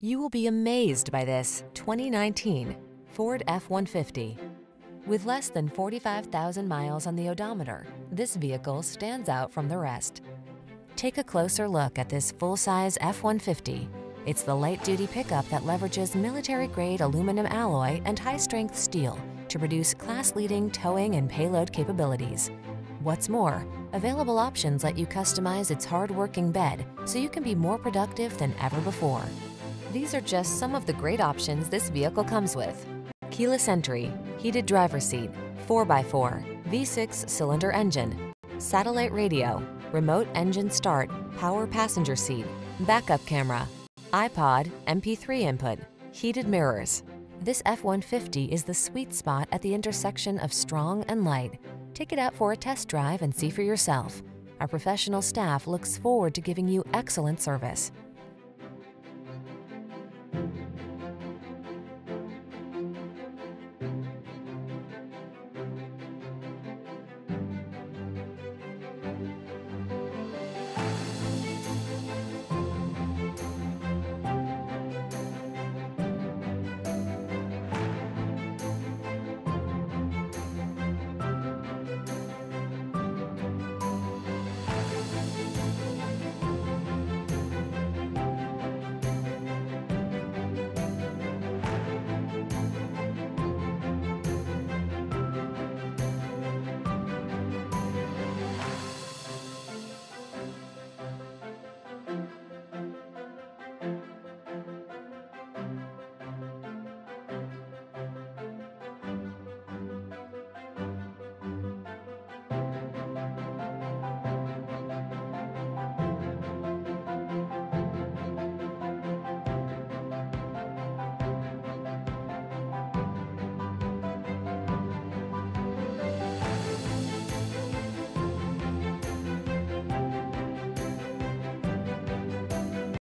You will be amazed by this 2019 Ford F-150. With less than 45,000 miles on the odometer, this vehicle stands out from the rest. Take a closer look at this full-size F-150. It's the light-duty pickup that leverages military-grade aluminum alloy and high-strength steel to produce class-leading towing and payload capabilities. What's more, available options let you customize its hard-working bed so you can be more productive than ever before. These are just some of the great options this vehicle comes with: keyless entry, heated driver's seat, 4x4, V6 cylinder engine, satellite radio, remote engine start, power passenger seat, backup camera, iPod, MP3 input, heated mirrors. This F-150 is the sweet spot at the intersection of strong and light. Take it out for a test drive and see for yourself. Our professional staff looks forward to giving you excellent service.